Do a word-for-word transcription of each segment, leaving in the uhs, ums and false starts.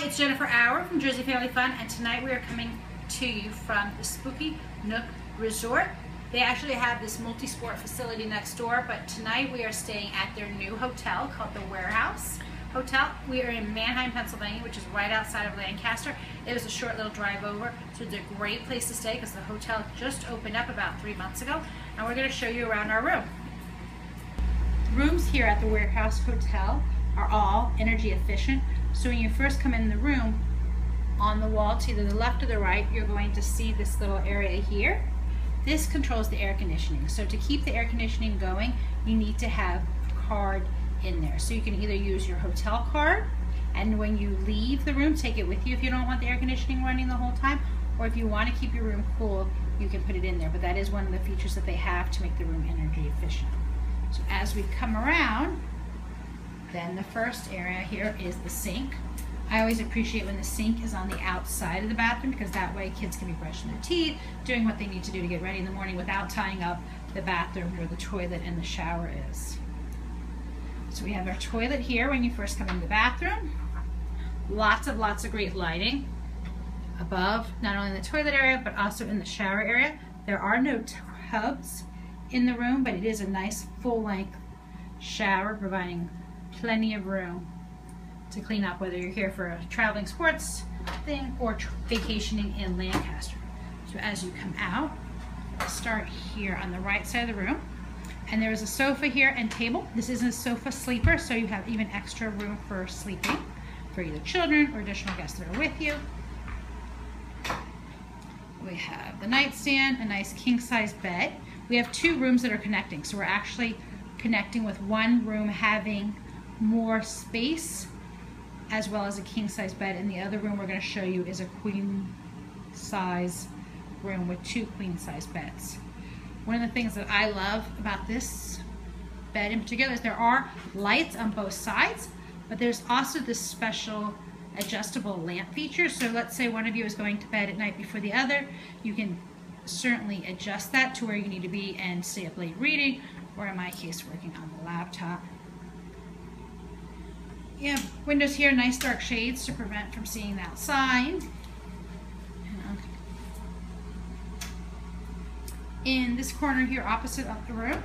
Hi, it's Jennifer Auer from Jersey Family Fun, and tonight we are coming to you from the Spooky Nook Resort. They actually have this multi-sport facility next door, but tonight we are staying at their new hotel called the Warehouse Hotel. We are in Manheim, Pennsylvania, which is right outside of Lancaster. It was a short little drive over, so it's a great place to stay because the hotel just opened up about three months ago, and we're going to show you around our room. Rooms here at the Warehouse Hotel are all energy efficient. So when you first come in the room, on the wall to either the left or the right, you're going to see this little area here. This controls the air conditioning. So to keep the air conditioning going, you need to have a card in there. So you can either use your hotel card, and when you leave the room, take it with you if you don't want the air conditioning running the whole time, or if you want to keep your room cool, you can put it in there. But that is one of the features that they have to make the room energy efficient. So as we come around, then the first area here is the sink. I always appreciate when the sink is on the outside of the bathroom, because that way kids can be brushing their teeth, doing what they need to do to get ready in the morning without tying up the bathroom where the toilet and the shower is. So we have our toilet here when you first come in the bathroom. Lots of lots of great lighting above, not only in the toilet area, but also in the shower area. There are no tubs in the room, but it is a nice full-length shower, providing plenty of room to clean up, whether you're here for a traveling sports thing or vacationing in Lancaster. So as you come out, start here on the right side of the room, and there is a sofa here and table. This is a sofa sleeper, so you have even extra room for sleeping for either children or additional guests that are with you. We have the nightstand, a nice king-size bed. We have two rooms that are connecting, so we're actually connecting with one room having more space, as well as a king size bed. And the other room we're going to show you is a queen size room with two queen size beds. One of the things that I love about this bed in particular is there are lights on both sides, but there's also this special adjustable lamp feature. So let's say one of you is going to bed at night before the other, you can certainly adjust that to where you need to be and stay up late reading, or in my case, working on the laptop. You have windows here, nice dark shades to prevent from seeing the outside. In this corner here, opposite of the room,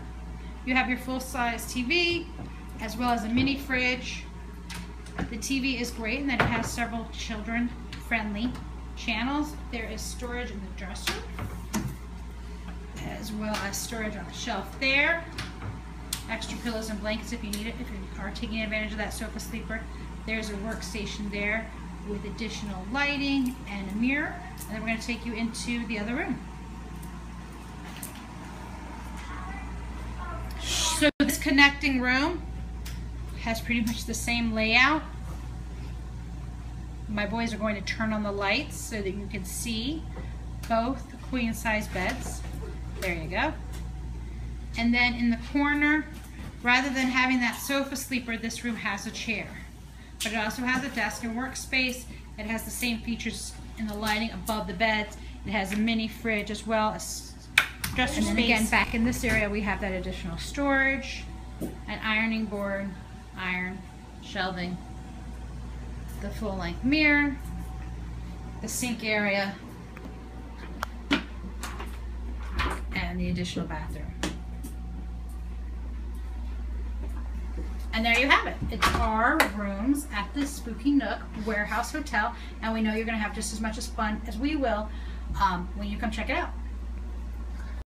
you have your full-size T V, as well as a mini fridge. The T V is great in that it has several children-friendly channels. There is storage in the dresser, as well as storage on the shelf there. Extra pillows and blankets if you need it, if you are taking advantage of that sofa sleeper. There's a workstation there with additional lighting and a mirror. And then we're going to take you into the other room. So this connecting room has pretty much the same layout. My boys are going to turn on the lights so that you can see both the queen size beds. There you go. And then in the corner, rather than having that sofa sleeper, this room has a chair. But it also has a desk and workspace. It has the same features in the lighting above the beds. It has a mini fridge as well as dresser space. And then again, back in this area, we have that additional storage, an ironing board, iron, shelving, the full-length mirror, the sink area, and the additional bathroom. And there you have it. It's our rooms at the Spooky Nook Warehouse Hotel, and we know you're going to have just as much as fun as we will um, when you come check it out.